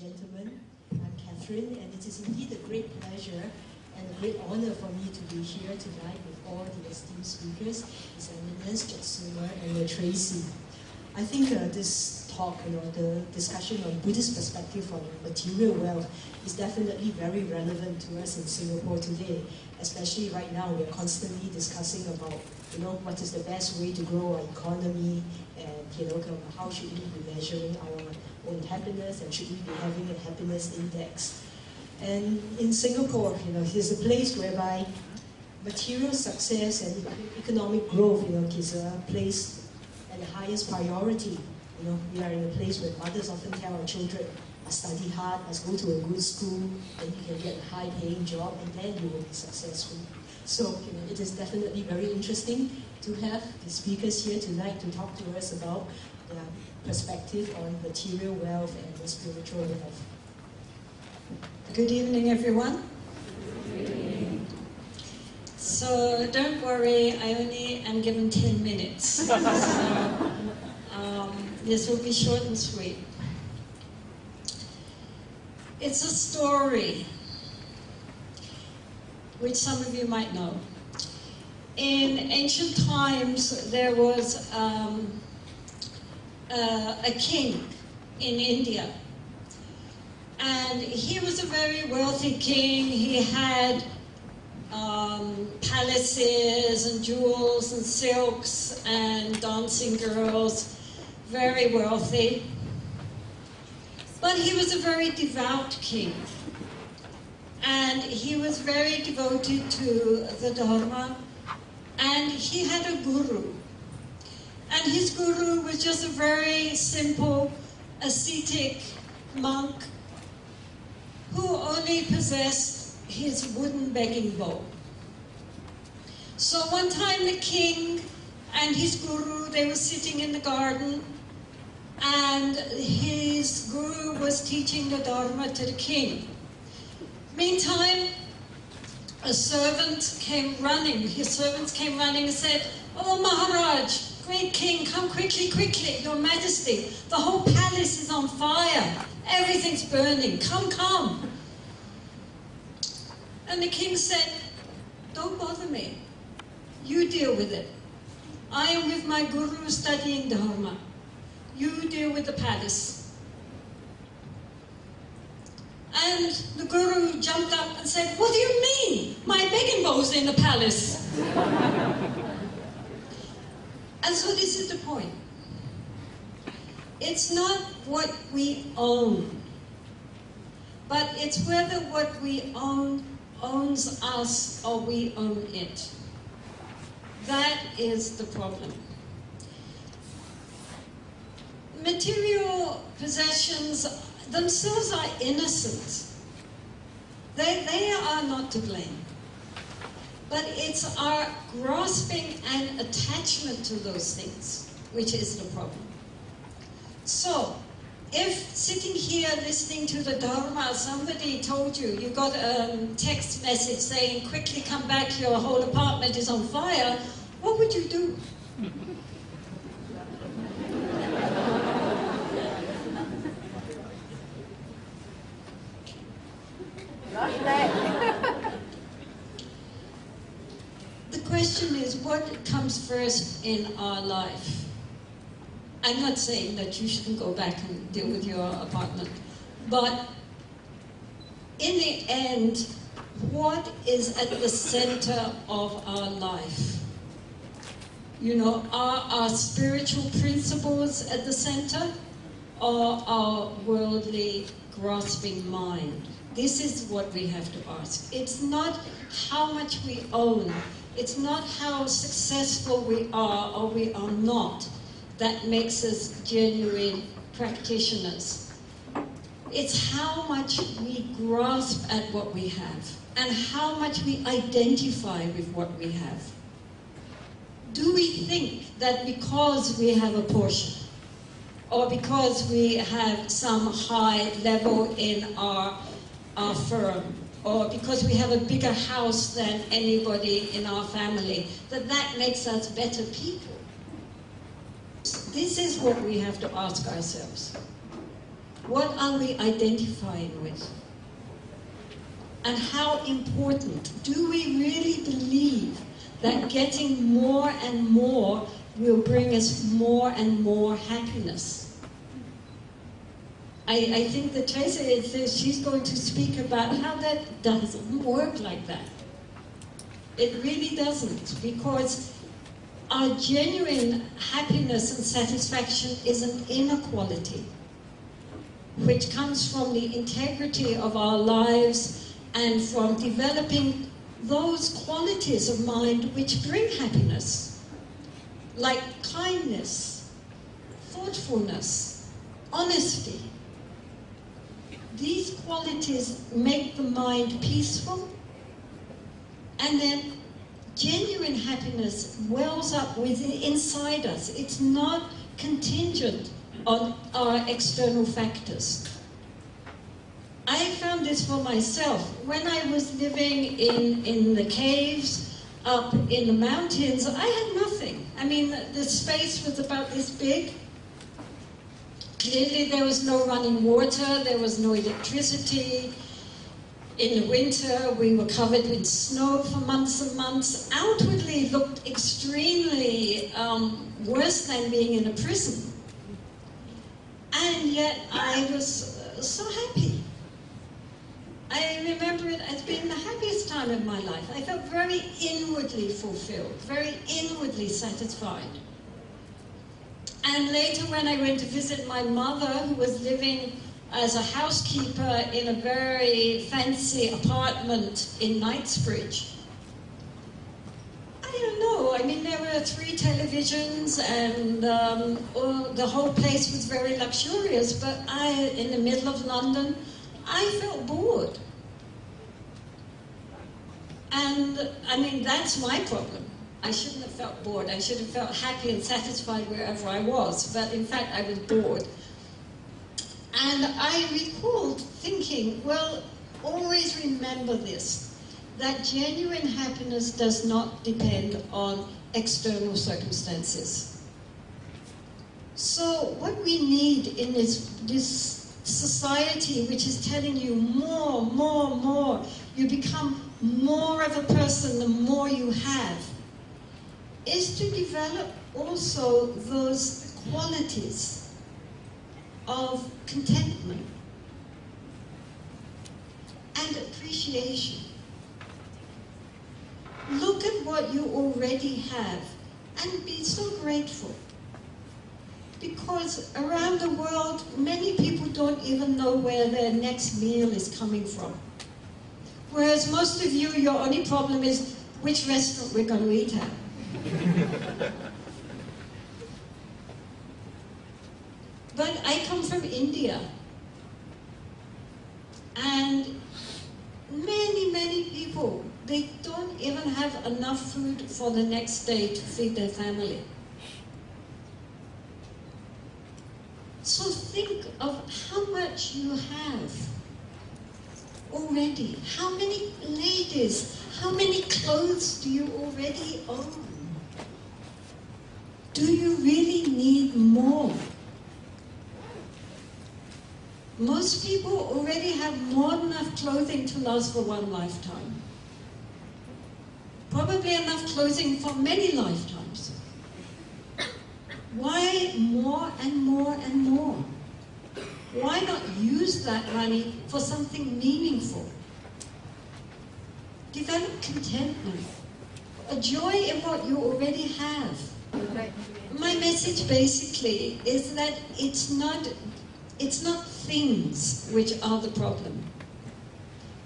gentlemen, I'm Catherine, and it is indeed a great pleasure and a great honor for me to be here tonight with all the esteemed speakers, His Eminence, Jetsunma, and Tracy. I think this talk, the discussion on Buddhist perspective on material wealth is definitely very relevant to us in Singapore today, especially right now. We're constantly discussing about, what is the best way to grow our economy, and, how should we be measuring our own happiness, and should we be having a happiness index? And in Singapore, here's a place whereby material success and economic growth, is a place and the highest priority. We are in a place where mothers often tell our children, study hard, must go to a good school, and you can get a high-paying job, and then you will be successful. So, it is definitely very interesting to have the speakers here tonight to talk to us about their perspective on material wealth and the spiritual wealth. Good evening, everyone. Good evening. So, don't worry, I only am given 10 minutes. So, this will be short and sweet. It's a story, which some of you might know. In ancient times, there was a king in India. And he was a very wealthy king. He had palaces and jewels and silks and dancing girls, very wealthy. But he was a very devout king, and he was very devoted to the Dharma, and he had a guru. And his guru was just a very simple ascetic monk who only possessed his wooden begging bowl. So one time the king and his guru, they were sitting in the garden, and his guru was teaching the Dharma to the king. Meantime, his servants came running and said, "Oh Maharaj, great king, come quickly, quickly, your majesty, the whole palace is on fire, everything's burning, come, come." And the king said, "Don't bother me, you deal with it. I am with my guru studying Dharma. You deal with the palace." And the guru jumped up and said, "What do you mean? My begging bowl's in the palace." And so this is the point. It's not what we own, but it's whether what we own owns us or we own it. That is the problem. Material possessions themselves are innocent. They are not to blame. But it's our grasping and attachment to those things which is the problem. So, if sitting here listening to the Dharma, somebody told you, you got a text message saying, "Quickly come back, your whole apartment is on fire," what would you do? The question is, what comes first in our life? I'm not saying that you shouldn't go back and deal with your apartment, but in the end, what is at the center of our life? Are our spiritual principles at the center, or our worldly grasping mind? This is what we have to ask. It's not how much we own. It's not how successful we are or we are not that makes us genuine practitioners. It's how much we grasp at what we have and how much we identify with what we have. Do we think that because we have a Porsche or because we have some high level in our firm, or because we have a bigger house than anybody in our family, that makes us better people? This is what we have to ask ourselves. What are we identifying with? And how important? Do we really believe that getting more and more will bring us more and more happiness? I think that Tracy is, she's going to speak about how that doesn't work like that. It really doesn't, because our genuine happiness and satisfaction is an inner quality, which comes from the integrity of our lives and from developing those qualities of mind which bring happiness, like kindness, thoughtfulness, honesty. These qualities make the mind peaceful, and then genuine happiness wells up within, inside us. It's not contingent on our external factors. I found this for myself. When I was living in the caves, up in the mountains, I had nothing. I mean, the space was about this big. Clearly there was no running water, there was no electricity. In the winter, we were covered in snow for months and months. Outwardly looked extremely worse than being in a prison. And yet I was so happy. I remember it as being the happiest time of my life. I felt very inwardly fulfilled, very inwardly satisfied. And later when I went to visit my mother, who was living as a housekeeper in a very fancy apartment in Knightsbridge, I don't know, I mean there were 3 televisions and the whole place was very luxurious, but I, in the middle of London, I felt bored. And I mean, that's my problem. I shouldn't have felt bored. I should have felt happy and satisfied wherever I was. But in fact, I was bored. And I recalled thinking, well, always remember this, that genuine happiness does not depend on external circumstances. So what we need in this society which is telling you more, more, more, you become more of a person the more you have, is to develop also those qualities of contentment and appreciation. Look at what you already have and be so grateful. Because around the world, many people don't even know where their next meal is coming from. Whereas most of you, your only problem is which restaurant we're going to eat at. But I come from India. And many, many people, they don't even have enough food for the next day to feed their family. So think of how much you have already. How many ladies, how many clothes do you already own? Do you really need more? Most people already have more than enough clothing to last for one lifetime. Probably enough clothing for many lifetimes. Why more and more and more? Why not use that money for something meaningful? Develop contentment, a joy in what you already have. My message basically is that it's not things which are the problem.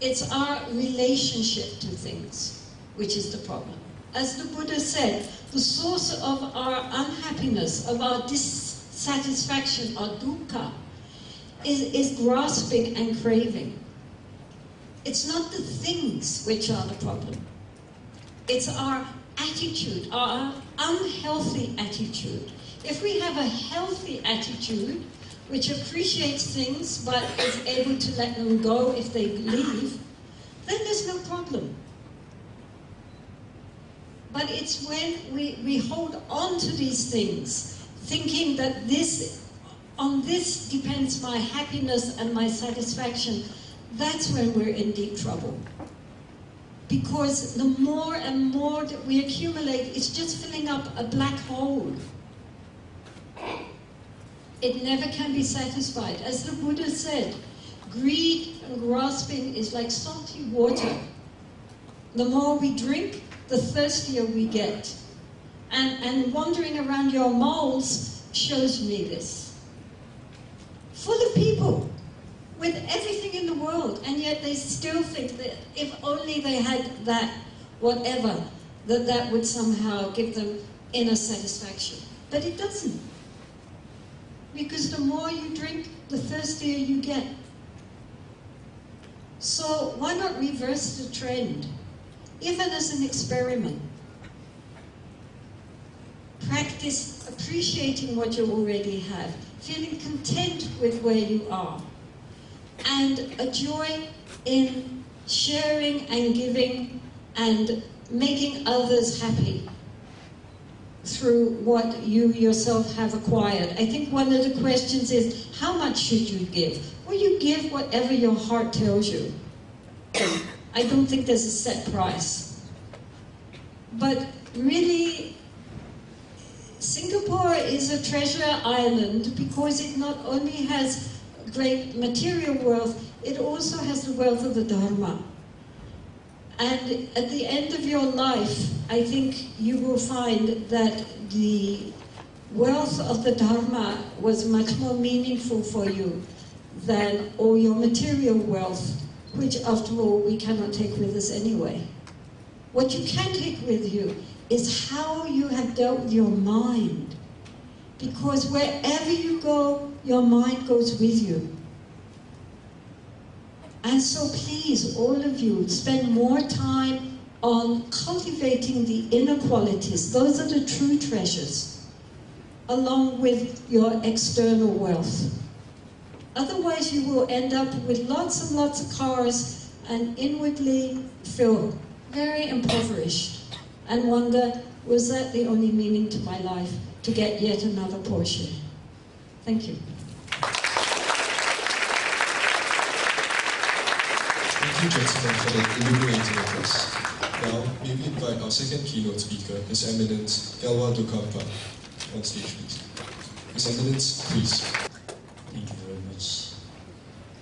It's our relationship to things which is the problem. As the Buddha said, the source of our unhappiness, of our dissatisfaction, our dukkha, is grasping and craving. It's not the things which are the problem. It's our attitude, our unhealthy attitude. If we have a healthy attitude, which appreciates things but is able to let them go if they leave, then there's no problem. But it's when we hold on to these things, thinking that this on this depends my happiness and my satisfaction, that's when we're in deep trouble. Because the more and more that we accumulate, it's just filling up a black hole. It never can be satisfied. As the Buddha said, greed and grasping is like salty water. The more we drink, the thirstier we get. And wandering around your moles shows me this. Full of people, with everything in the world, and yet they still think that if only they had that, whatever, that that would somehow give them inner satisfaction. But it doesn't. Because the more you drink, the thirstier you get. So why not reverse the trend, even as an experiment? Practice appreciating what you already have, feeling content with where you are, and a joy in sharing and giving and making others happy through what you yourself have acquired. I think one of the questions is, how much should you give? Well, you give whatever your heart tells you. I don't think there's a set price. But really, Singapore is a treasure island because it not only has great material wealth, it also has the wealth of the Dharma. And at the end of your life, I think you will find that the wealth of the Dharma was much more meaningful for you than all your material wealth, which after all we cannot take with us anyway. What you can take with you is how you have dealt with your mind. Because wherever you go, your mind goes with you. And so please, all of you, spend more time on cultivating the inner qualities. Those are the true treasures, along with your external wealth. Otherwise, you will end up with lots and lots of cars and inwardly feel very impoverished and wonder, was that the only meaning to my life, to get yet another Porsche? Thank you. Thank you, Jetsunma, for the illuminating address. Now, may we invite our second keynote speaker, His Eminence Gyalwang Drukpa, on stage, please. His Eminence, please. Thank you very much,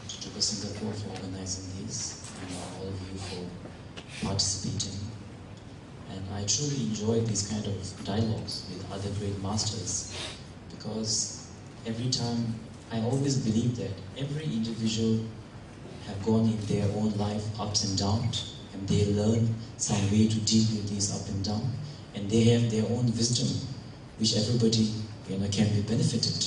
Drukpa Singapore, for organizing this, and all of you for participating. And I truly enjoy these kind of dialogues with other great masters, because every time, I always believe that every individual have gone in their own life ups and downs, and they learn some way to deal with these up and down, and they have their own wisdom, which everybody, you know, can be benefited.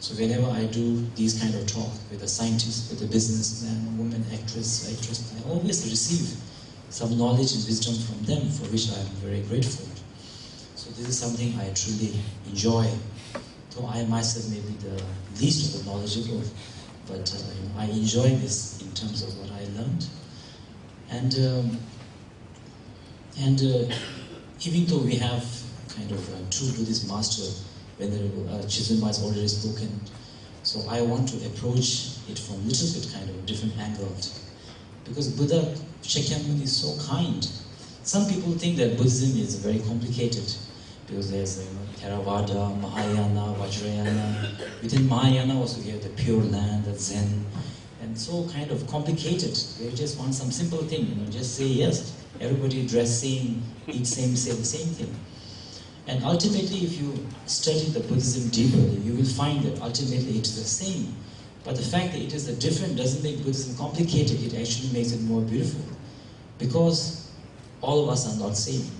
So whenever I do these kind of talk with a scientist, with a businessman, a woman, actress, I always receive some knowledge and wisdom from them, for which I am very grateful. So this is something I truly enjoy, though I myself may be the least of the knowledgeable. But I enjoy this in terms of what I learned. And even though we have kind of true to this master, whether Chizunma has already spoken, so I want to approach it from a little bit kind of different angle. Because Buddha, Shakyamuni, is so kind. Some people think that Buddhism is very complicated, because there's Theravada, Mahayana, Vajrayana. Within Mahayana also we have the Pure Land, the Zen, and so kind of complicated. They just want some simple thing, you know, just say yes. Everybody dress same, eat same thing. And ultimately, if you study the Buddhism deeply, you will find that ultimately it is the same. But the fact that it is different doesn't make Buddhism complicated. It actually makes it more beautiful, because all of us are not same.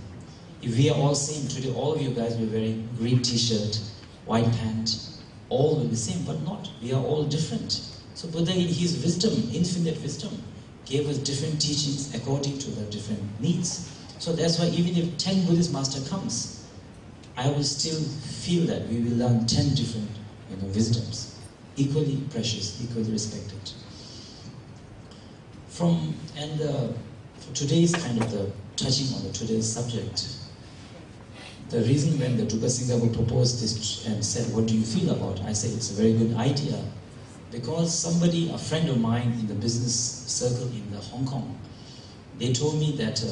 If we are all same today, all of you guys will be wearing green t-shirt, white pants, all will be same, but not. We are all different. So Buddha, in his wisdom, infinite wisdom, gave us different teachings according to the different needs. So that's why even if 10 Buddhist master comes, I will still feel that we will learn 10 different, you know, wisdoms, equally precious, equally respected. For today's kind of touching on today's subject, The reason when the Drukpa Sangha proposed this and said, what do you feel about? I said, it's a very good idea. Because somebody, a friend of mine in the business circle in Hong Kong, they told me that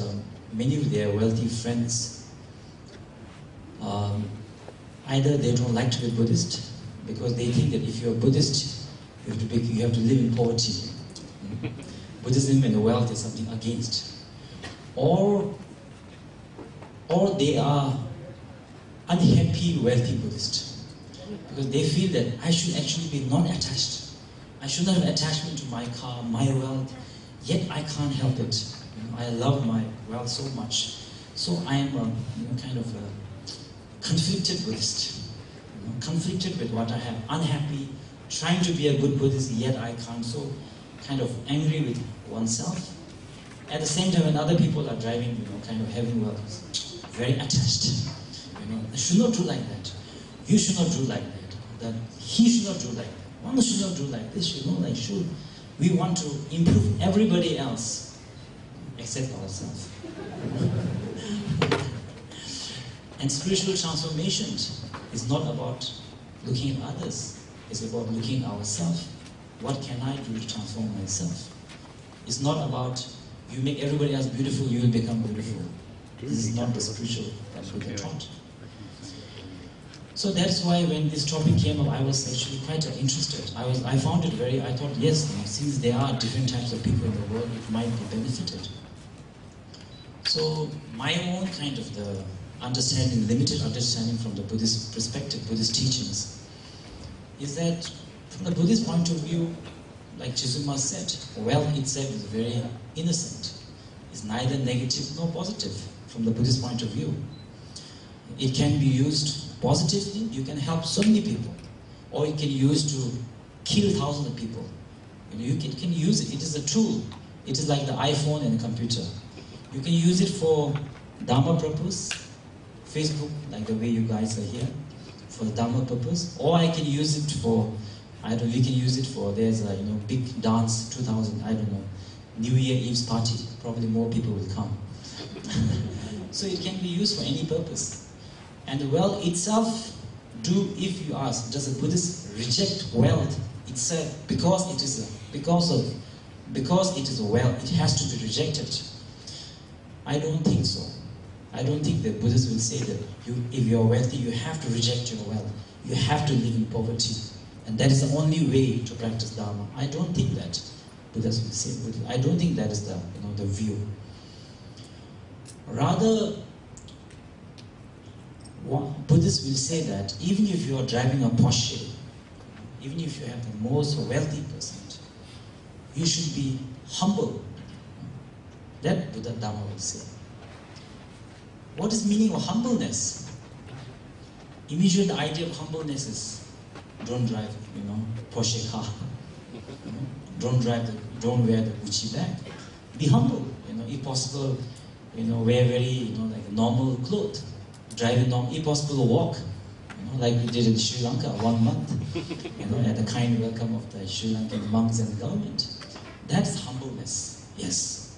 many of their wealthy friends, either they don't like to be Buddhist, because they think that if you're a Buddhist, you have to live in poverty. Buddhism and wealth is something against. Or they are unhappy, wealthy Buddhists. Because they feel that I should actually be non-attached. I should not have attachment to my car, my wealth, yet I can't help it. You know, I love my wealth so much. So I am a kind of a conflicted Buddhist. You know, conflicted with what I have, unhappy, trying to be a good Buddhist, yet I can't, so kind of angry with oneself. At the same time, when other people are driving, kind of having wealth, very attached. I should not do like that. You should not do like that. He should not do like that. One should not do like this. We want to improve everybody else except ourselves. And spiritual transformation is not about looking at others. It's about looking at ourselves. What can I do to transform myself? It's not about you make everybody else beautiful, you will become beautiful. This is not the spiritual that Buddha taught. So that's why when this topic came up, I was actually quite interested. I found it very, I thought, yes, since there are different types of people in the world, it might be benefited. So my own kind of the understanding, limited understanding from the Buddhist perspective, Buddhist teachings, is that from the Buddhist point of view, like Chizunma said, wealth itself is very innocent. It's neither negative nor positive from the Buddhist point of view. It can be used positively, you can help so many people, or it can be used to kill thousands of people. You can use it, it is a tool. It is like the iPhone and the computer. You can use it for Dharma purpose, Facebook, like the way you guys are here, for the Dharma purpose, or I can use it for, I don't know, we can use it for, there's a big dance, 2000, I don't know, New Year Eve's party, probably more people will come. So it can be used for any purpose. And the wealth itself, if you ask, does a Buddhist reject wealth itself because it is a wealth, it has to be rejected? I don't think so. I don't think the Buddhists will say that if you are wealthy, you have to reject your wealth. You have to live in poverty. And that is the only way to practice Dharma. I don't think that Buddhists will say. I don't think that is the view. Rather, Buddhists will say that even if you are driving a Porsche, even if you have the most wealthy person, you should be humble. That Buddha Dharma will say. What is meaning of humbleness? Immediately the idea of humbleness is don't drive, Porsche car. Don't wear the Gucci bag. Be humble, if possible, wear very, like normal clothes. Drive in normal, if possible, walk, like we did in Sri Lanka 1 month, at the kind welcome of the Sri Lankan monks and the government. That's humbleness, yes.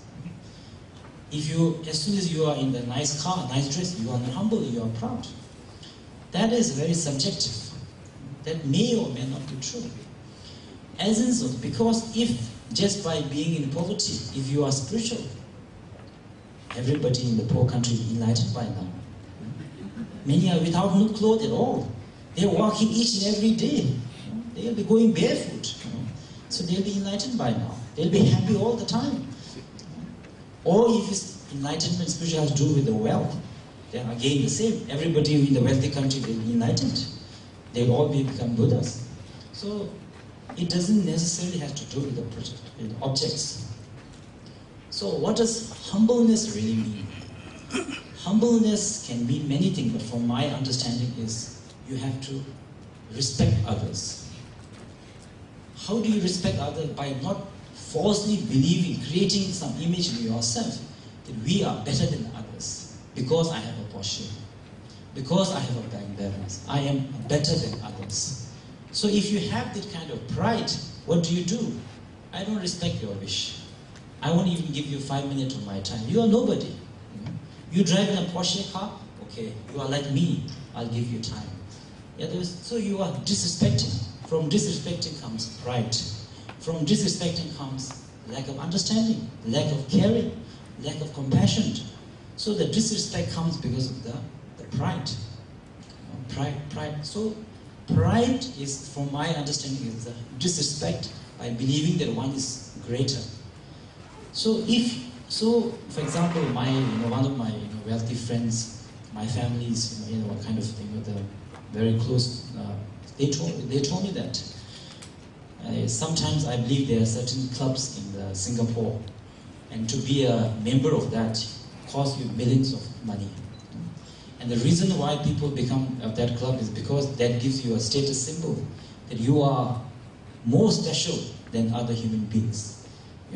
As soon as you are in the nice car, nice dress, you are not humble, you are proud. That is very subjective. That may or may not be true. Essence of, because if just by being in poverty, if you are spiritual, everybody in the poor country is enlightened by now. Many are without no clothes at all. They are walking each and every day. They will be going barefoot. So they will be enlightened by now. They will be happy all the time. Or if it's enlightenment, spiritual has to do with the wealth, then again the same. Everybody in the wealthy country will be enlightened. They will all become Buddhas. So it doesn't necessarily have to do with the objects. So what does humbleness really mean? Humbleness can mean many things, but from my understanding is you have to respect others. How do you respect others? By not falsely believing, creating some image in yourself that we are better than others because I have a Porsche, because I have a bank balance, I am better than others. So if you have that kind of pride, what do? I don't respect your wish. I won't even give you 5 minutes of my time. You are nobody. You drive in a Porsche car, Okay, you are like me, I'll give you time. Yeah, so you are disrespecting. From disrespecting comes pride. From disrespecting comes lack of understanding, lack of caring, lack of compassion. So the disrespect comes because of the pride. Pride. So pride is, from my understanding, is the disrespect by believing that one is greater. So for example, my one of my wealthy friends, my families, what kind of thing with the very close. They told me that sometimes I believe there are certain clubs in Singapore, and to be a member of that costs you millions of money. And the reason why people become of that club is because that gives you a status symbol that you are more special than other human beings.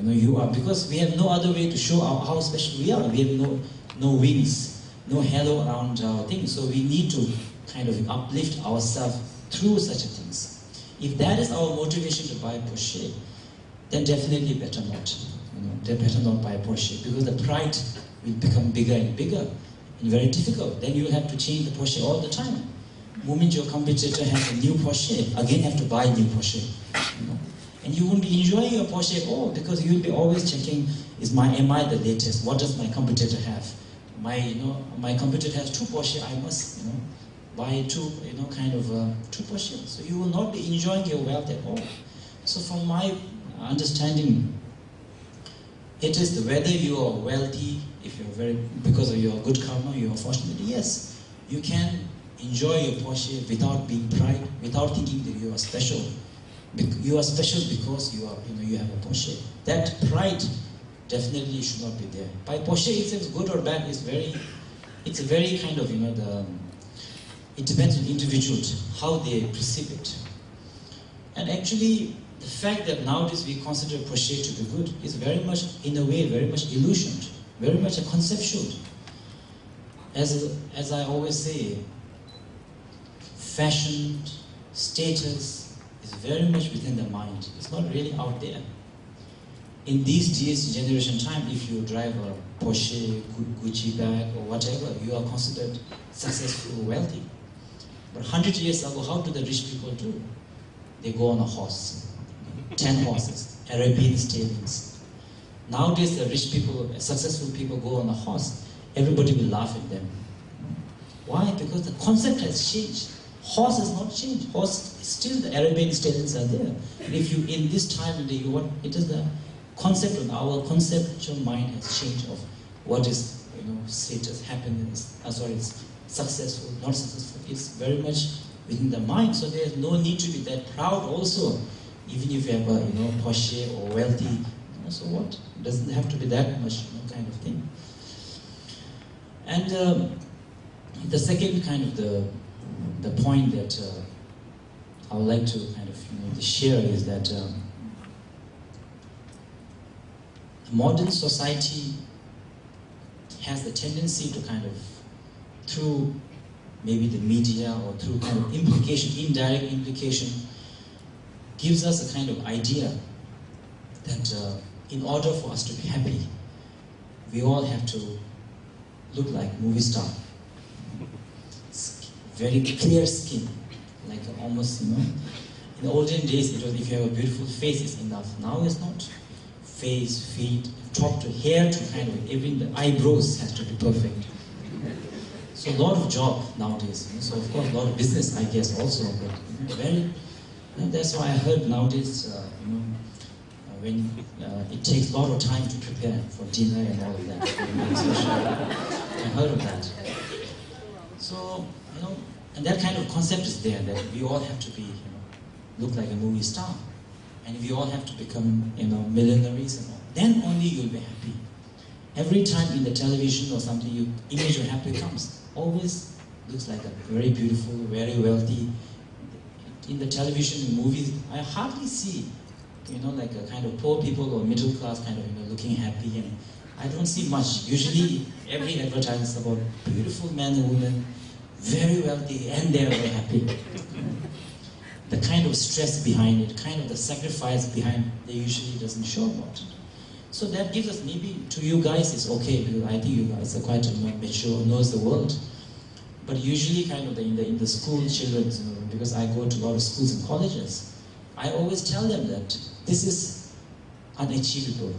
You are, because we have no other way to show how special we are. We have no wings, no halo around our thing. So we need to kind of uplift ourselves through such things. If that is our motivation to buy Porsche, then definitely better not. Better not buy Porsche, because the pride will become bigger and bigger. And very difficult. Then you'll have to change the Porsche all the time. The moment your competitor has a new Porsche, again have to buy a new Porsche. And you won't be enjoying your Porsche at all, because you'll be always checking: am I the latest? What does my competitor have? My competitor has two Porsche. I must buy two two Porsche. So you will not be enjoying your wealth at all. So from my understanding, it is whether you are wealthy. If you're because of your good karma, you are fortunate, yes, you can enjoy your Porsche without being pride, without thinking that you are special. You are special because you have a Porsche. That pride definitely should not be there. By Porsche, if it's good or bad, it's very kind of it depends on the individual how they perceive it. And actually, the fact that nowadays we consider Porsche to be good is very much, in a way, very much illusioned. Very much a conceptual. As I always say, fashion, status is very much within the mind. It's not really out there. In these days, generation time, if you drive a Porsche, Gucci bag or whatever, you are considered successful, wealthy. But 100 years ago, how do the rich people do? They go on a horse, 10 horses, Arabian stallions. Nowadays, the rich people, successful people go on a horse. Everybody will laugh at them. Why? Because the concept has changed. Horse has not changed. Horse, still the Arabian stallions are there. And if you, in this time of day, it is the concept of our conceptual mind has changed of what is, status, happiness, it's successful, not successful. It's very much within the mind. So there's no need to be that proud also, even if you have a, Porsche or wealthy. So what? It doesn't have to be that much, kind of thing. And the second kind of the point that I would like to kind of share is that modern society has the tendency to kind of, through maybe the media or through kind of indirect implication, gives us a kind of idea that in order for us to be happy, we all have to look like movie star. Very clear skin, like almost, In the olden days, it was if you have a beautiful face, it's enough. Now it's not. Face, feet, top to hair, to kind of even the eyebrows has to be perfect. So a lot of job nowadays. So of course, a lot of business, I guess, also. But that's why I heard nowadays, when it takes a lot of time to prepare for dinner and all of that. I heard of that. So, and that kind of concept is there, that we all have to be, look like a movie star. And we all have to become, millionaires and all. Then only you'll be happy. Every time in the television or something, your image of happy comes. Always looks like a very beautiful, very wealthy. In the television, in movies, I hardly see like a kind of poor people or middle class kind of, looking happy, and I don't see much. Usually, every advertisement is about beautiful men and women, very wealthy, and they're very happy. The kind of stress behind it, kind of the sacrifice behind, they usually doesn't show about it. So that gives us, maybe to you guys, it's okay, because I think you guys are quite mature, knows the world. But usually kind of in the school children, because I go to a lot of schools and colleges, I always tell them that this is unachievable.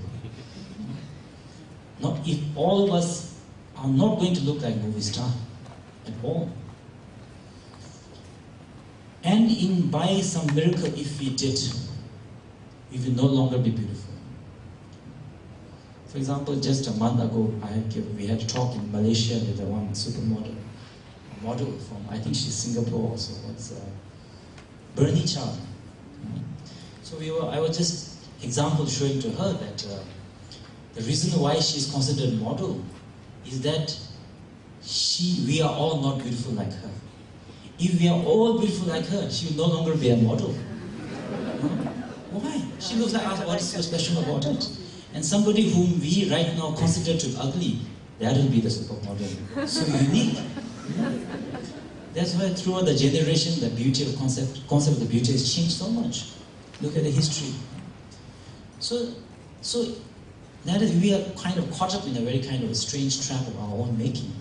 Not if all of us are not going to look like movie star at all. And by some miracle, if we did, we will no longer be beautiful. For example, just a month ago, we had a talk in Malaysia with one supermodel, a model from, I think she's Singapore also, what's Bernie Chan. So I was just example showing to her that the reason why she's considered a model is that we are all not beautiful like her. If we are all beautiful like her, she will no longer be a model. Why? She looks like us. What is so special about it? And somebody whom we right now consider to be ugly, that will be the supermodel. So unique. That's why throughout the generation, the beauty of concept of the beauty has changed so much. Look at the history. So that is, we are kind of caught up in a very kind of a strange trap of our own making.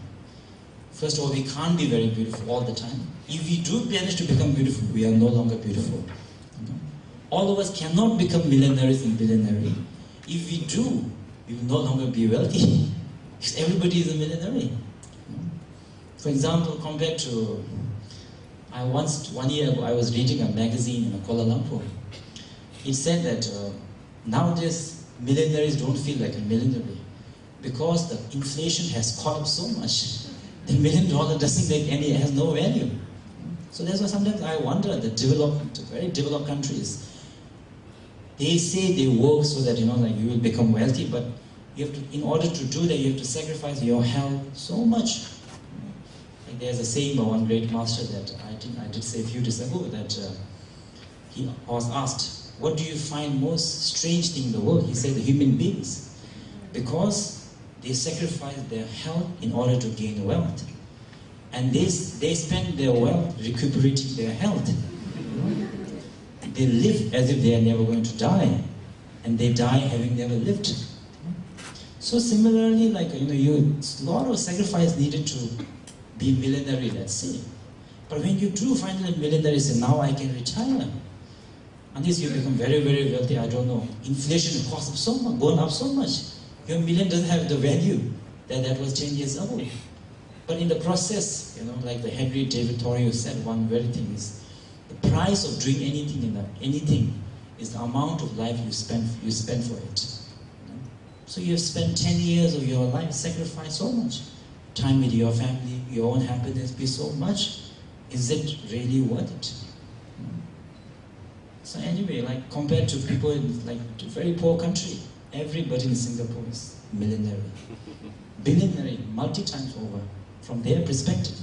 First of all, we can't be very beautiful all the time. If we do manage to become beautiful, we are no longer beautiful. All of us cannot become millionaires and billionaires. If we do, we will no longer be wealthy. Because everybody is a millionaire. For example, compared to... one year ago, I was reading a magazine in Kuala Lumpur. It said that nowadays, millionaires don't feel like a millionaire because the inflation has caught up so much. The $1 million doesn't make any, has no value. So that's why sometimes I wonder that very developed countries, they say they work so that you will become wealthy, but you have to, in order to do that, you have to sacrifice your health so much. Like there's a saying by one great master that I did say a few days ago that he was asked, "What do you find most strange thing in the world?" He said, "The human beings, because they sacrifice their health in order to gain wealth, and they spend their wealth recuperating their health. They live as if they are never going to die, and they die having never lived." So similarly, it's a lot of sacrifice needed to be millenary, let's say. But when you do finally millenary, say, "Now I can retire," unless you become very, very wealthy, I don't know. Inflation costs so much, gone up so much. Your million doesn't have the value that was 10 years ago. But in the process, like the Henry David Thoreau said, one very thing is, the price of doing anything is the amount of life you spend for it. So you have spent 10 years of your life, sacrificed so much. Time with your family, your own happiness, be so much. Is it really worth it? So anyway, compared to people in a very poor country, everybody in Singapore is millionaire, billionaire, multi times over, from their perspective.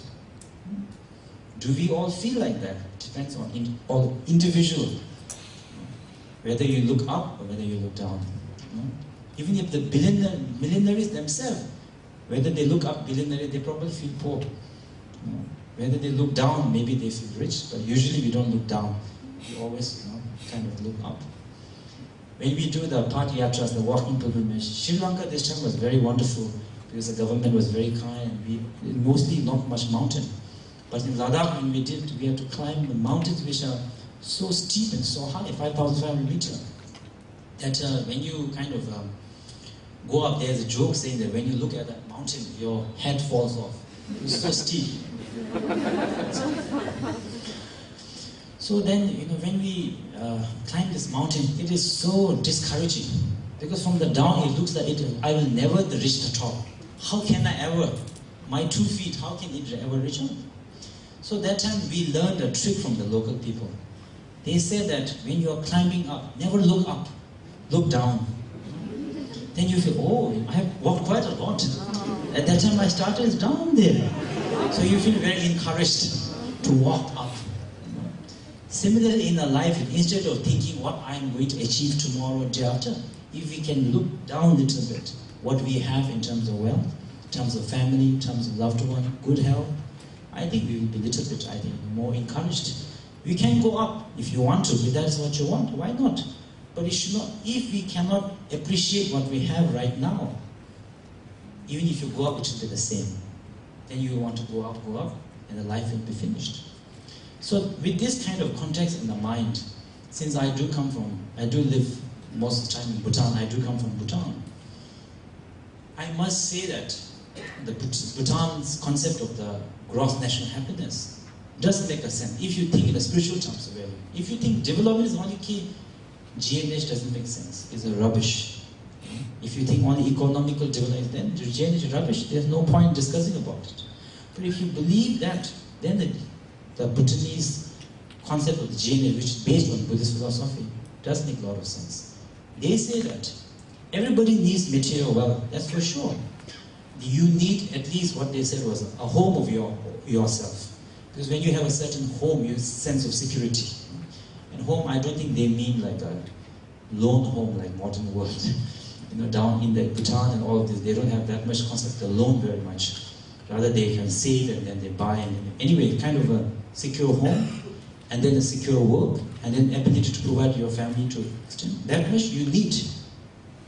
Do we all feel like that? It depends on all individual, whether you look up or whether you look down. Even if the millionaires themselves, whether they look up billionaire, they probably feel poor. Whether they look down, maybe they feel rich, but usually we don't look down. We always kind of look up. When we do the Pati Yatras, the walking pilgrimage, Sri Lanka this time was very wonderful because the government was very kind and we mostly not much mountain. But in Ladakh, when we had to climb the mountains which are so steep and so high, 5,500 meters, that when you kind of go up, there's a joke saying that when you look at that mountain, your head falls off. It's so steep. So then, when we climb this mountain, it is so discouraging because from the down it looks like I will never reach the top. How can I ever? My 2 feet, how can it ever reach up? So that time we learned a trick from the local people. They say that when you are climbing up, never look up, look down. Then you feel, oh, I have walked quite a lot. At that time I started down there. So you feel very encouraged to walk up. Similarly, in our life, instead of thinking what I'm going to achieve tomorrow or day after, if we can look down a little bit, what we have in terms of wealth, in terms of family, in terms of loved one, good health, I think we will be a little bit, more encouraged. We can go up if you want to, if that is what you want, why not? But it should not, if we cannot appreciate what we have right now, even if you go up, it should be the same. Then you want to go up, and the life will be finished. So with this kind of context in the mind, since I do live most of the time in Bhutan, I do come from Bhutan, I must say that the Bhutan's concept of the gross national happiness does make a sense if you think in a spiritual terms of value. If you think development is only key, GNH doesn't make sense, it's a rubbish. If you think only economical development, then GNH is rubbish, there's no point discussing about it. But if you believe that, then the Bhutanese concept of the GNH, which is based on Buddhist philosophy, does make a lot of sense. They say that everybody needs material wealth, that's for sure. You need at least, what they said was, a home of yourself. Because when you have a certain home, you sense of security. And home, I don't think they mean like a lone home like modern world. You know, down in the Bhutan and all of this, they don't have that much concept of loan very much. Rather, they can save and then they buy. And anyway, kind of a secure home, and then a secure work, and then ability to provide your family to extend. That much you need.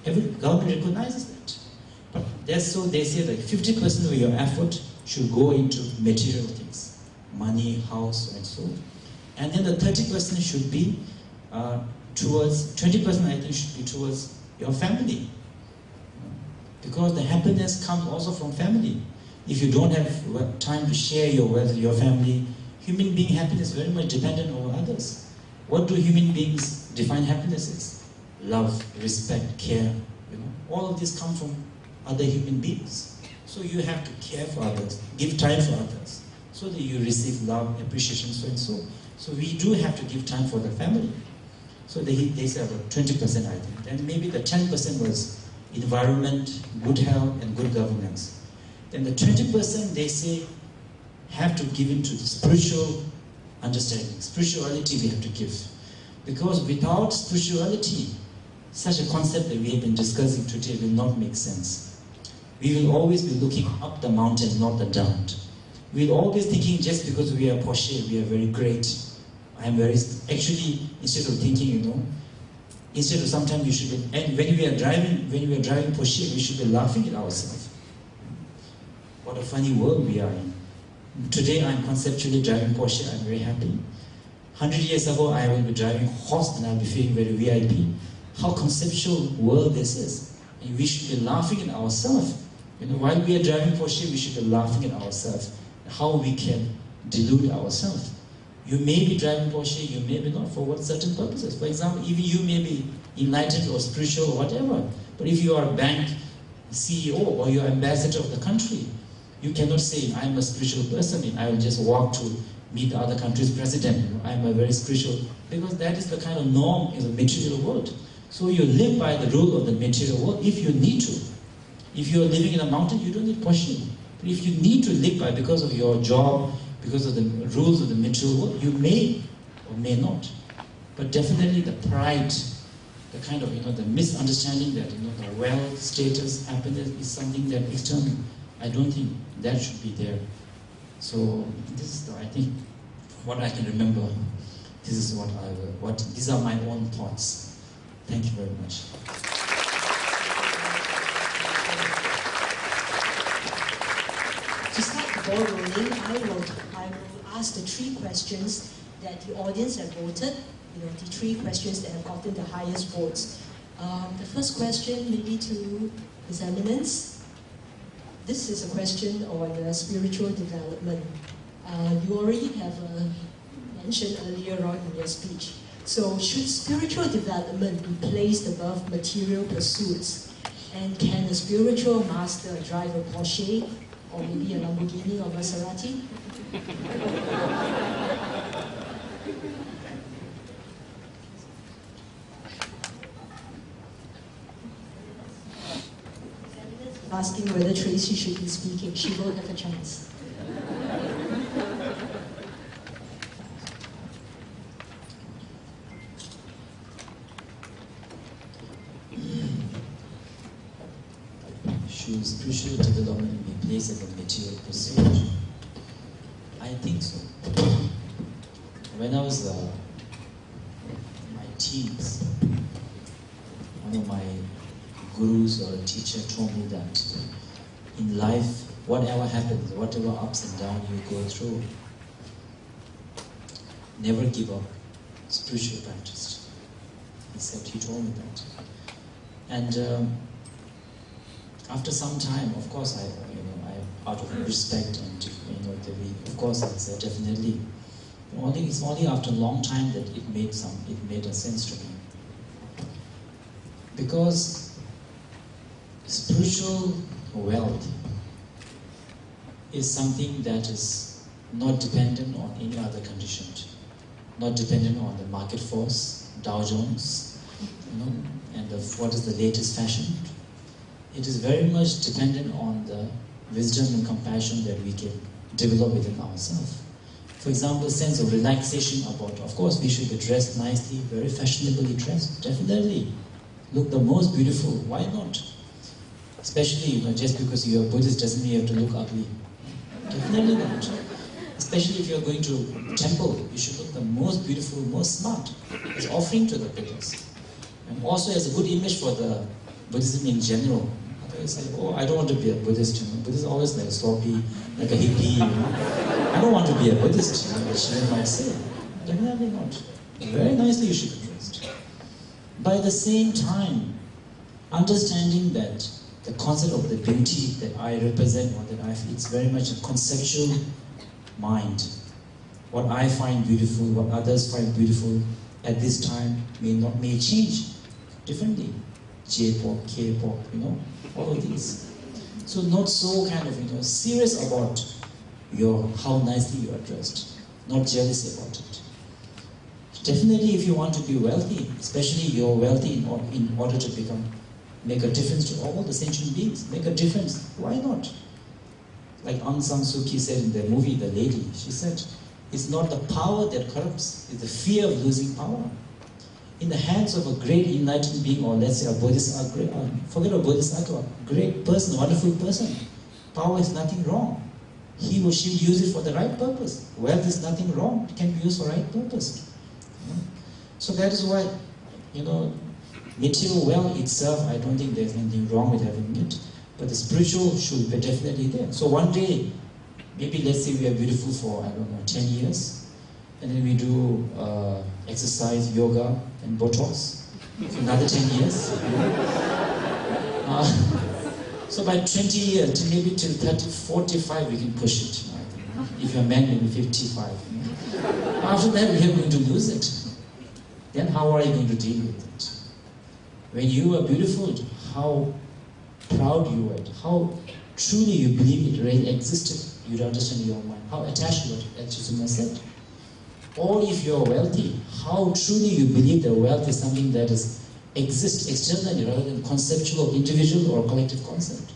Every government recognizes that. But that's so they say like 50% of your effort should go into material things, money, house, and so on. And then the 30% should be towards, 20% I think should be towards your family. Because the happiness comes also from family. If you don't have time to share your wealth with your family, human being happiness is very much dependent on others. What do human beings define happiness as? Love, respect, care, you know. All of this comes from other human beings. So you have to care for others, give time for others, so that you receive love, appreciation, so and so. So we do have to give time for the family. So they said about 20% I think. Then maybe the 10% was environment, good health, and good governance. Then the 20% they say have to give into spiritual understanding. Spirituality we have to give. Because without spirituality, such a concept that we have been discussing today will not make sense. We will always be looking up the mountain, not the down. We're always thinking just because we are Porsche, we are very great. Actually, instead of thinking, you know, instead of sometimes you should be, and when we are driving Porsche, we should be laughing at ourselves. What a funny world we are in. Today I'm conceptually driving Porsche, I'm very happy. 100 years ago, I will be driving horse and I'll be feeling very VIP. How conceptual world this is. And we should be laughing at ourselves. You know, while we are driving Porsche, we should be laughing at ourselves. How we can delude ourselves. You may be driving Porsche, you may be not, for what certain purposes. For example, even you may be enlightened or spiritual or whatever, but if you are a bank CEO or you are ambassador of the country, you cannot say, I am a spiritual person, and I will just walk to meet the other country's president, you know, I am a very spiritual, because that is the kind of norm in the material world. So you live by the rule of the material world if you need to. If you are living in a mountain, you don't need Porsche. If you need to live by because of your job, because of the rules of the material world, you may or may not. But definitely the pride, the kind of, you know, the misunderstanding that, you know, the wealth, status, happiness is something that external. I don't think that should be there. So this is, I think, what I can remember. This is what I will, these are my own thoughts. Thank you very much. Rolling, I will ask the 3 questions that the audience have voted, you know, the 3 questions that have gotten the highest votes. The first question maybe to His Eminence. This is a question on spiritual development. You already have mentioned earlier on in your speech. So should spiritual development be placed above material pursuits? And can a spiritual master drive a Porsche? Or maybe a Lamborghini or Maserati? Asking whether Tracy should be speaking. She won't have a chance. Should spiritual development be placed as a material pursuit? I think so. When I was in my teens, one of my gurus or a teacher told me that in life whatever happens, whatever ups and downs you go through, never give up spiritual practice. Except he told me that. And after some time, of course, I out of respect and of course, I said definitely. It's only after a long time that it made a sense to me. Because spiritual wealth is something that is not dependent on any other condition, not dependent on the market force, Dow Jones, and what is the latest fashion. It is very much dependent on the wisdom and compassion that we can develop within ourselves. For example, sense of relaxation about, of course, we should be dressed nicely, very fashionably dressed, definitely. Look the most beautiful, why not? Especially, just because you are Buddhist doesn't mean you have to look ugly. Definitely not. Especially if you are going to a temple, you should look the most beautiful, most smart. It's offering to the Buddhas. And also has a good image for the Buddhism in general. It's like, oh, I don't want to be a Buddhist, Buddhists are always like sloppy, like a hippie, I don't want to be a Buddhist, which they might say. Definitely not. Very nicely you should be dressed. By the same time, understanding that the concept of the beauty that I represent or that I feel, it's very much a conceptual mind. What I find beautiful, what others find beautiful at this time may change differently. J-pop, K-pop, all of these. So not so kind of, serious about how nicely you are dressed. Not jealous about it. Definitely if you want to be wealthy, especially you're wealthy in order to make a difference to all the sentient beings, make a difference, why not? Like Aung San Suu Kyi said in the movie, The Lady, she said, it's not the power that corrupts, it's the fear of losing power. In the hands of a great enlightened being, or let's say a Bodhisattva, forget a Bodhisattva, a great person, a wonderful person, power is nothing wrong. He or she will use it for the right purpose. Wealth is nothing wrong, it can be used for the right purpose. So that is why, material wealth itself, I don't think there's anything wrong with having it, but the spiritual should be definitely there. So one day, maybe let's say we are beautiful for, I don't know, 10 years, and then we do exercise, yoga, and Botox for another 10 years. So by 20 years, maybe till 30, 45, we can push it. If you're a man, maybe 55. After that, we are going to lose it. Then how are you going to deal with it? When you were beautiful, how proud you were, how truly you believe it really existed, you'd understand in your mind, how attached you were, as Chizunma said. Or if you're wealthy, how truly you believe that wealth is something that exists externally rather than conceptual, individual or collective concept.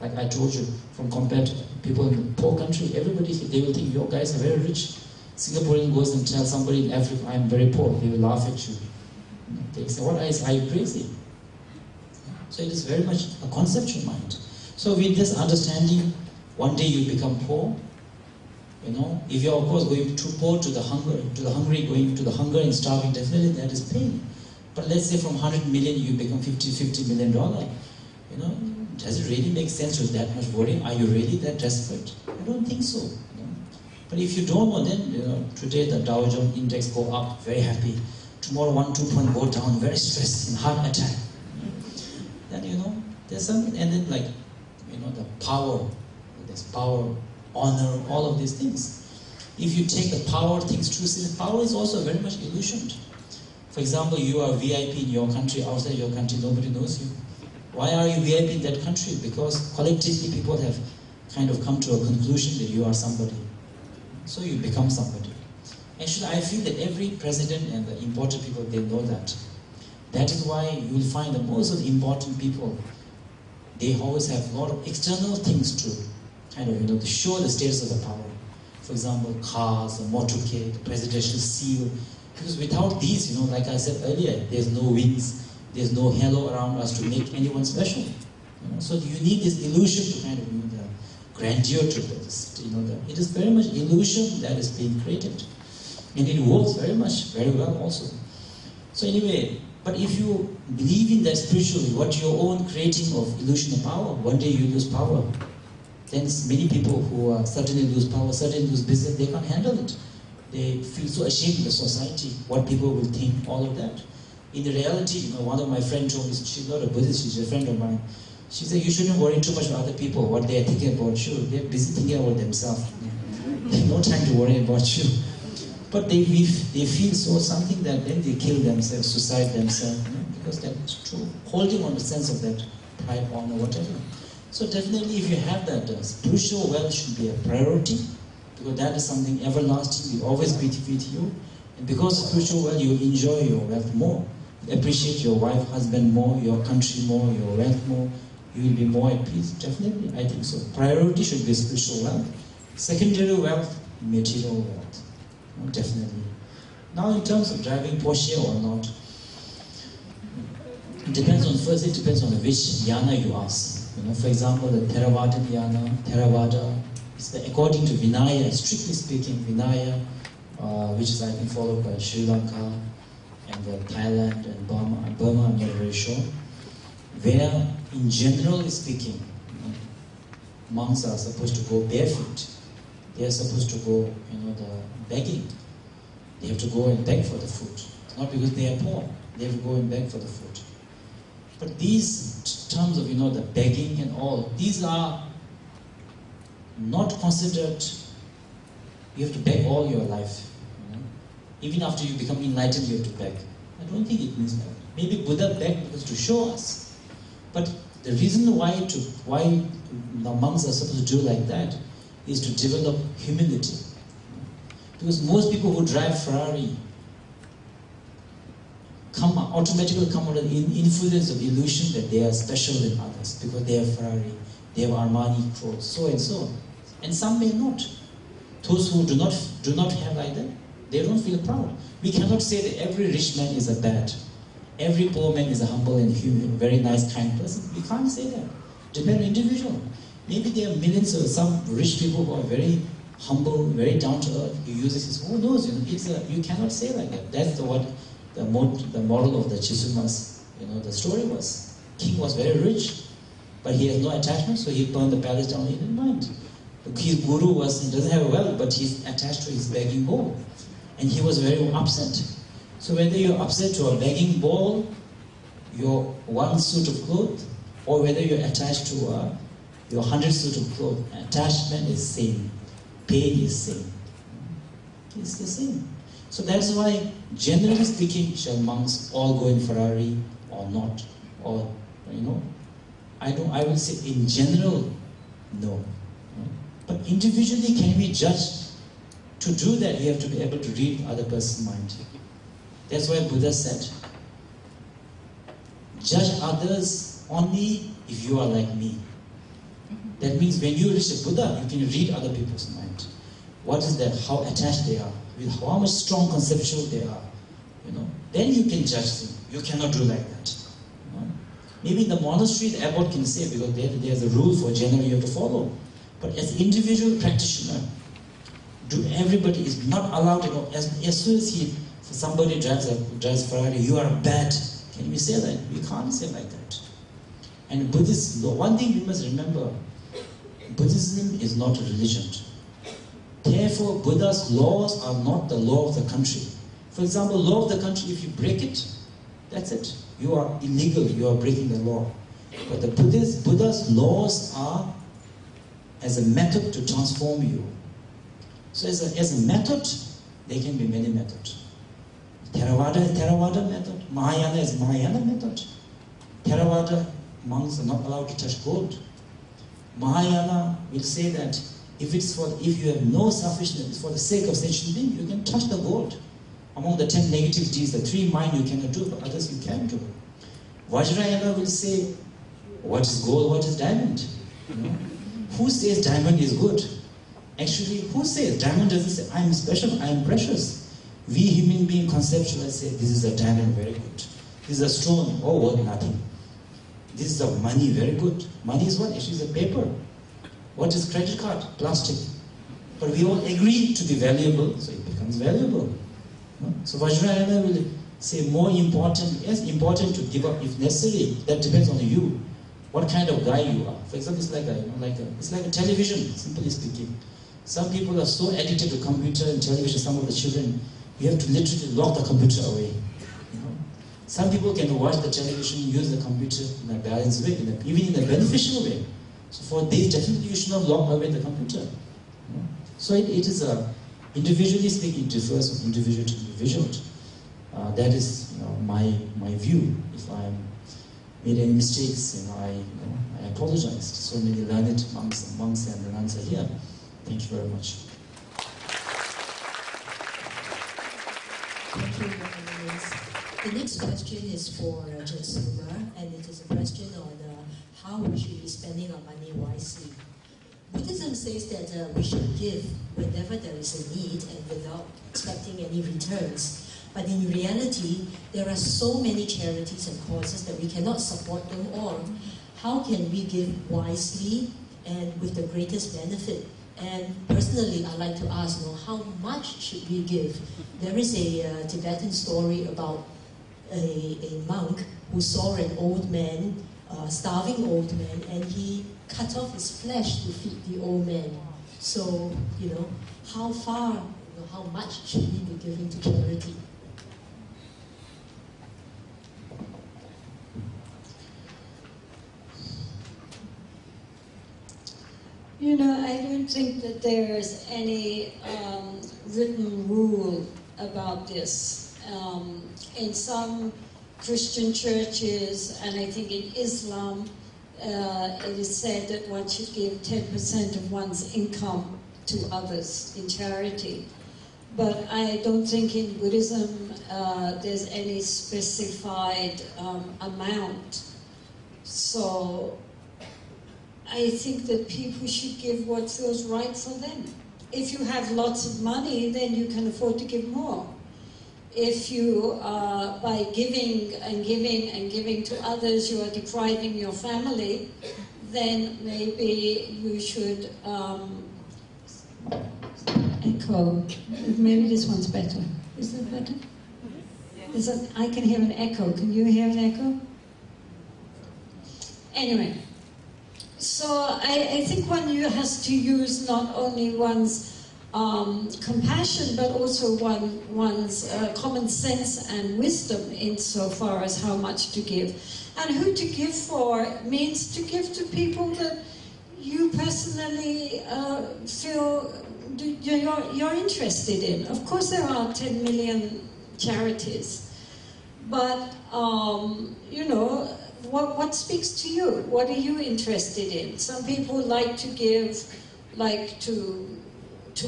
Like I told you, from compared to people in the poor country, everybody, they will think your guys are very rich. Singaporean goes and tells somebody in Africa, I'm very poor, they will laugh at you. They say, what is, are you crazy? So it is very much a conceptual mind. So with this understanding, one day you become poor. If you are of course going too poor to the hunger, going to the hunger and starving, definitely that is pain. But let's say from 100 million you become $50 million. Does it really make sense with that much worry? Are you really that desperate? I don't think so. But if you don't know, then today the Dow Jones index go up, very happy. Tomorrow 1-2 point go down, very stressed and heart attack. Then there's something, and then like the power, there's power, honor, all of these things. If you take the power things too seriously, power is also very much illusioned. For example, you are VIP in your country, outside your country nobody knows you. Why are you VIP in that country? Because collectively people have kind of come to a conclusion that you are somebody. So you become somebody. Actually, I feel that every president and the important people, they know that. That is why you will find the most of the important people, they always have a lot of external things to to show the status of the power. For example, cars, the motorcade, the presidential seal. Because without these, like I said earlier, there's no wings, there's no halo around us to make anyone special. So you need this illusion to the grandeur to this. It is very much illusion that is being created. And it works very much, very well also. So anyway, but if you believe in that spiritually, what your own creating of illusion of power, one day you lose power. then many people who are certain to lose power, certain to lose business, they can't handle it. They feel so ashamed in the society, what people will think, all of that. In the reality, you know, one of my friends told me, she's not a Buddhist, she's a friend of mine. She said, you shouldn't worry too much about other people, what they are thinking about you. They're busy thinking about themselves. They have no time to worry about you. But they feel so something that then they kill themselves, suicide themselves, you know, because that's true. Holding on the sense of that pride, honor, whatever. So definitely if you have that, spiritual wealth should be a priority, because that is something everlasting, will always be with you. And because of spiritual wealth, you enjoy your wealth more. Appreciate your wife, husband more, your country more, your wealth more. You will be more at peace, definitely. I think so. Priority should be spiritual wealth. Secondary wealth, material wealth. Oh, definitely. Now in terms of driving Porsche or not, it depends on, first it depends on which yana you ask. You know, for example, the Theravada yana, Theravada, it's the, according to Vinaya, strictly speaking, Vinaya, which is I think followed by Sri Lanka, and Thailand and Burma, I'm not very sure, where in general speaking, you know, monks are supposed to go barefoot. They are supposed to go, you know, the begging. They have to go and beg for the food. Not because they are poor, they have to go and beg for the food. But these terms of, you know, the begging and all, these are not considered, you have to beg all your life. Even after you become enlightened, you have to beg. I don't think it means that. Maybe Buddha begged because to show us. But the reason why the monks are supposed to do like that is to develop humility. Because most people who drive Ferrari automatically come under the influence of illusion that they are special than others because they are Ferrari, they have Armani clothes, so and so on. And some may not. Those who do not have like that, they don't feel proud. We cannot say that every rich man is a bad, every poor man is a humble and human, very nice, kind person. We can't say that. Depend on individual. Maybe there are millions of some rich people who are very humble, very down to earth. He uses his, who knows? You know, it's a, you cannot say like that. That's the moral of the Chizunma's, you know, the story was. King was very rich, but he has no attachment, so he burned the palace down. He didn't mind. His guru doesn't have a wealth, but he's attached to his begging bowl. And he was very upset. So whether you're upset to a begging bowl, your one suit of clothes, or whether you're attached to your 100 suit of clothes, attachment is same, pain is same. It's the same. So that's why, generally speaking, shall monks all go in Ferrari or not? Or, you know, I will say in general, no. But individually, can we judge? To do that, you have to be able to read other person's mind. That's why Buddha said, judge others only if you are like me. That means when you reach a Buddha, you can read other people's mind. What is that? How attached they are, with how much strong conceptual they are. You know, then you can judge them. You cannot do like that. You know? Maybe in the monastery, the abbot can say, because there's a rule for generally you have to follow. But as individual practitioner, everybody is not allowed to know. As soon as somebody drives Ferrari, you are bad. Can we say that? We can't say like that. And Buddhism, one thing we must remember, Buddhism is not a religion. Therefore, Buddha's laws are not the law of the country. For example, law of the country, if you break it, that's it. You are illegal, you are breaking the law. But the Buddha's laws are as a method to transform you. So as a method, there can be many methods. Theravada is Theravada method. Mahayana is Mahayana method. Theravada monks are not allowed to touch gold. Mahayana will say that if you have no selfishness, for the sake of sentient being, you can touch the gold. Among the 10 negativities, the 3 mine you cannot do, but others you can do. Vajrayana will say, what is gold, what is diamond? You know? Who says diamond is good? Actually, who says? Diamond doesn't say, I am special, I am precious. We human beings conceptualize, say, this is a diamond, very good. This is a stone, oh, worth nothing. This is a money, very good. Money is what? Actually, it's a paper. What is credit card? Plastic. But we all agree to be valuable, so it becomes valuable. So Vajrayana will say, more important, yes, important to give up if necessary. That depends on you. what kind of guy you are. For example, it's like a, it's like a television, simply speaking. Some people are so addicted to computer and television, some of the children, you have to literally lock the computer away. You know? Some people can watch the television, use the computer in a balanced way, even in a beneficial way. So for this, definitely you should not lock away the computer. You know? So it is a, individually speaking, it differs from individual to individual. That is my view. If I made any mistakes, I apologize. So many learned monks and nuns are here. Thank you very much. Thank you very much. The next question is for Jetsunma, and it is a question on how we should be spending our money wisely. Buddhism says that we should give whenever there is a need and without expecting any returns. But in reality, there are so many charities and causes that we cannot support them all. How can we give wisely and with the greatest benefit? And personally, I'd like to ask, how much should we give? There is a Tibetan story about a monk who saw an old man, starving old man, and he cut off his flesh to feed the old man. So, how far, how much should we be giving to charity? I don't think that there is any written rule about this. In some Christian churches, and I think in Islam, it is said that one should give 10% of one's income to others in charity. But I don't think in Buddhism there's any specified amount. So I think that people should give what feels right for them. If you have lots of money, then you can afford to give more. If you are, by giving and giving and giving to others, you are depriving your family, then maybe you should echo. Maybe this one's better. Is that better? Yes. Is that, I can hear an echo. Can you hear an echo? Anyway. So I think one has to use not only one's compassion, but also one's common sense and wisdom insofar as how much to give. And who to give for means to give to people that you personally feel you're interested in. Of course there are 10 million charities, but what speaks to you? What are you interested in? Some people like to give, like to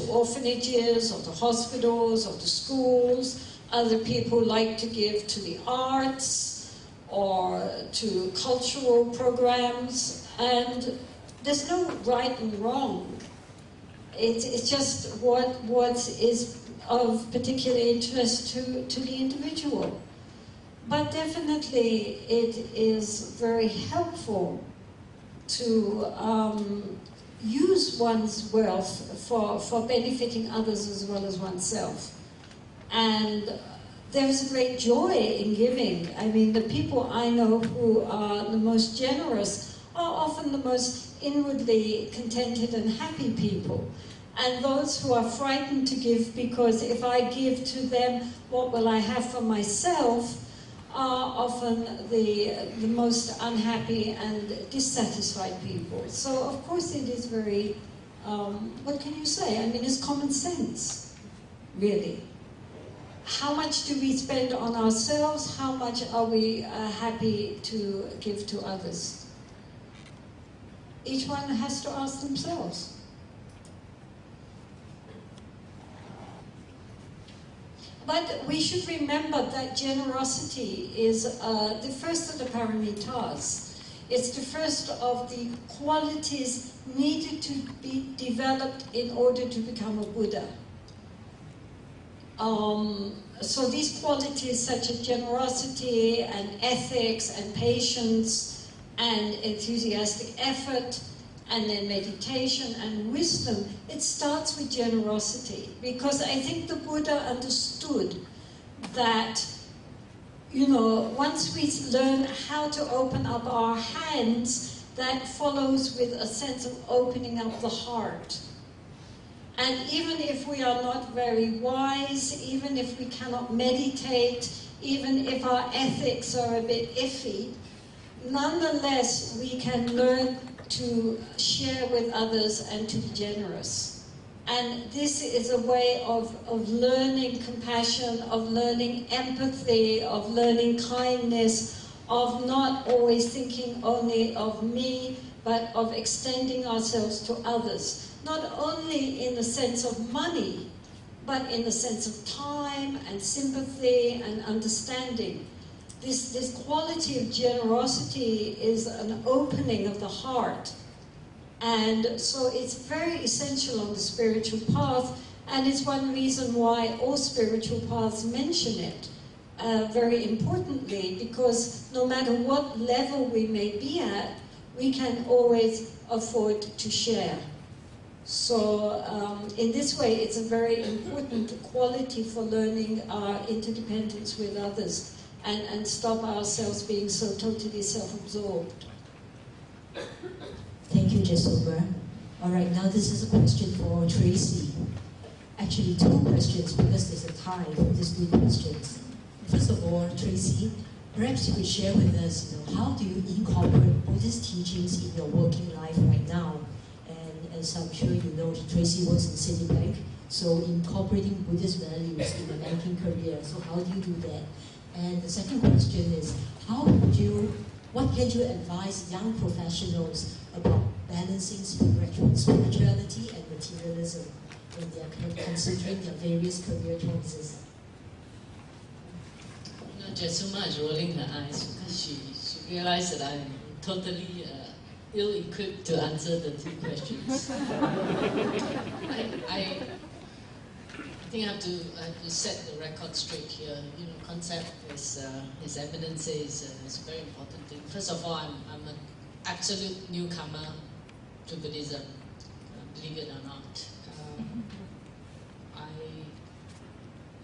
orphanages or to hospitals or to schools. Other people like to give to the arts or to cultural programs. And there's no right and wrong. It's just what is of particular interest to the individual. But definitely it is very helpful to use one's wealth for benefiting others as well as oneself. And there's great joy in giving. I mean, the people I know who are the most generous are often the most inwardly contented and happy people. And those who are frightened to give because if I give to them, what will I have for myself? Are often the most unhappy and dissatisfied people. So of course it is very, what can you say? I mean, it's common sense, really. How much do we spend on ourselves? How much are we happy to give to others? Each one has to ask themselves. But we should remember that generosity is the first of the paramitas. It's the first of the qualities needed to be developed in order to become a Buddha. So these qualities such as generosity and ethics and patience and enthusiastic effort and then meditation and wisdom, it starts with generosity. Because I think the Buddha understood that, once we learn how to open up our hands that follows with a sense of opening up the heart. And even if we are not very wise, even if we cannot meditate, even if our ethics are a bit iffy, nonetheless we can learn to share with others and to be generous. And this is a way of learning compassion, of learning empathy, of learning kindness, of not always thinking only of me, but of extending ourselves to others. Not only in the sense of money, but in the sense of time and sympathy and understanding. This quality of generosity is an opening of the heart. And so it's very essential on the spiritual path, and it's one reason why all spiritual paths mention it very importantly, because no matter what level we may be at, we can always afford to share. So in this way, it's a very important quality for learning our interdependence with others and stop ourselves being so totally self-absorbed. Thank you, Jetsunma. All right, now this is a question for Tracy. Actually, two questions, because there's a tie for these two questions. First of all, Tracy, perhaps you could share with us, you know, how do you incorporate Buddhist teachings in your working life right now? And as I'm sure you know, Tracy works in Citibank, so incorporating Buddhist values in your banking career. So how do you do that? And the second question is, what can you advise young professionals about balancing spirituality and materialism when they are considering their various career choices? You know, Jetsunma is rolling her eyes because she realized that I'm totally ill-equipped to answer the two questions. I think I have to set the record straight here. You know, concept is, as evidence says, is a very important thing. First of all, I'm an absolute newcomer to Buddhism, believe it or not.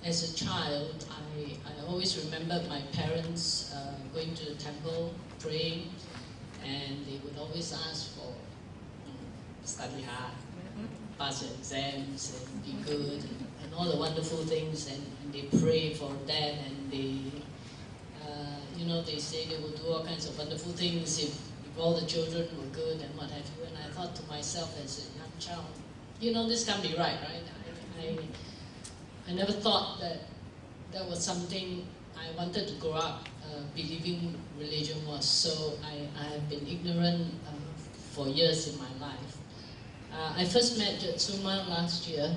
As a child, I always remembered my parents going to the temple, praying, and they would always ask for, you know, study hard, pass your exams, and be good, and all the wonderful things, and they pray for that, and they say they will do all kinds of wonderful things if all the children were good and what have you. And I thought to myself as a young child, you know, this can't be right, right? I never thought that was something I wanted to grow up believing religion was. So I have been ignorant for years in my life. I first met Jetsunma last year.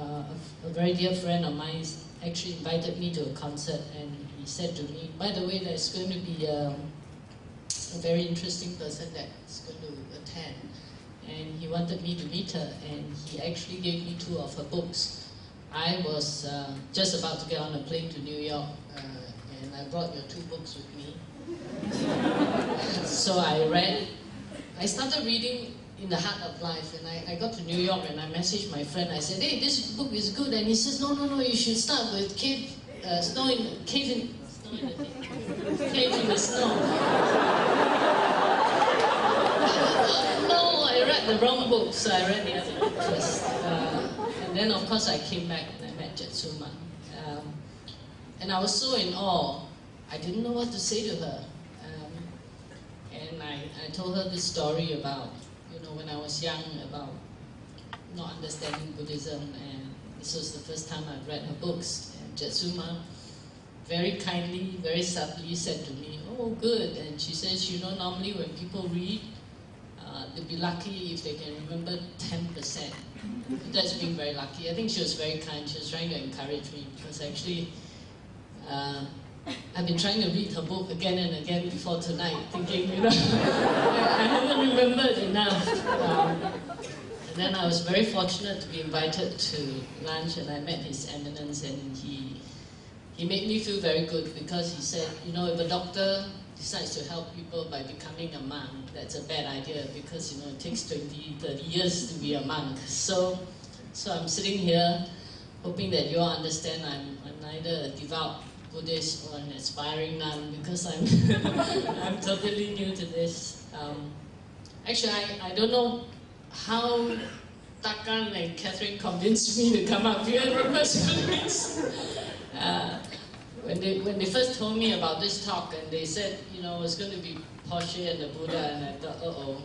A very dear friend of mine actually invited me to a concert, and he said to me, by the way, there's going to be a very interesting person that's going to attend. And he wanted me to meet her, and he actually gave me two of her books. I was just about to get on a plane to New York, and I brought your two books with me. So I started reading In the Heart of Life, and I got to New York, and I messaged my friend. I said, hey, this book is good, and he says, no, you should start with Cave in the Snow. No, I read the wrong book, so I read the other book first. And then, of course, I came back and I met Jetsunma. And I was so in awe, I didn't know what to say to her. And I told her this story about, when I was young, about not understanding Buddhism, and this was the first time I've read her books. And Jetsunma very kindly, very subtly said to me, oh, good. And she says, normally when people read, they'll be lucky if they can remember 10%. That's being very lucky. I think she was very kind. She was trying to encourage me, because actually, I've been trying to read her book again and again before tonight, thinking, I haven't remembered enough. And then I was very fortunate to be invited to lunch, and I met His Eminence, and he made me feel very good, because he said, if a doctor decides to help people by becoming a monk, that's a bad idea, because, it takes 20, 30 years to be a monk. So I'm sitting here hoping that you all understand I'm neither a devout Buddhist or an aspiring nun, because I'm totally new to this. Actually, I don't know how Takan and Catherine convinced me to come up here in the first place. When they first told me about this talk, and they said, you know, it's going to be Porsche and the Buddha, and I thought, uh-oh,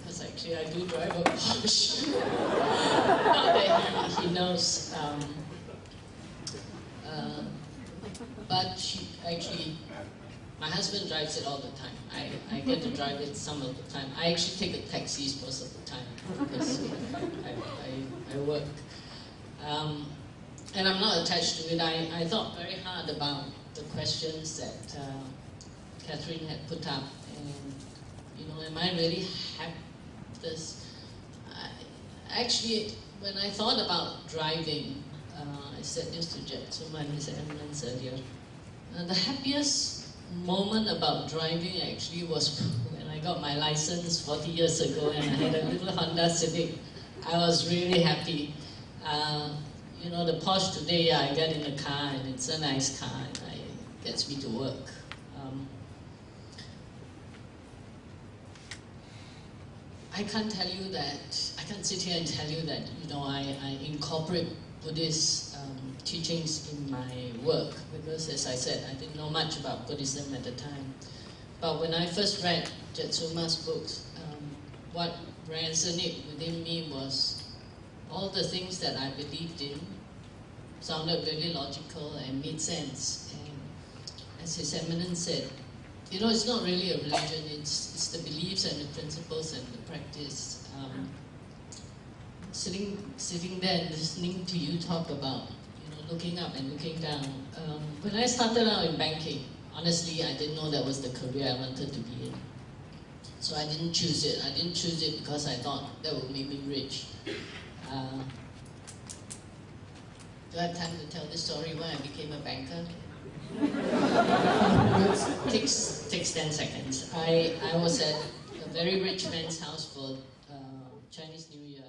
because actually I do drive a Porsche. Not that he knows. But she, actually, my husband drives it all the time. I get to drive it some of the time. I actually take a taxi most of the time because I work. And I'm not attached to it. I thought very hard about the questions that Catherine had put up. And, you know, am I really happy with this? Actually, when I thought about driving, I said this to Jetsunma and his ambulance earlier. The happiest moment about driving actually was when I got my license 40 years ago and I had a little Honda Civic. I was really happy. You know, the Porsche today, I get in the car and it's a nice car and it gets me to work. I can't tell you that, I can't sit here and tell you that, you know, I incorporate Buddhist teachings in my work because, as I said, I didn't know much about Buddhism at the time. But when I first read Jetsunma's books, what resonated within me was all the things that I believed in sounded really logical and made sense. And as His Eminence said, you know, it's not really a religion, it's the beliefs and the principles and the practice. Sitting there and listening to you talk about, you know, looking up and looking down. When I started out in banking, honestly, I didn't know that was the career I wanted to be in. So I didn't choose it. I didn't choose it because I thought that would make me rich. Do I have time to tell this story why I became a banker? It takes 10 seconds. I was at a very rich man's house for Chinese New Year.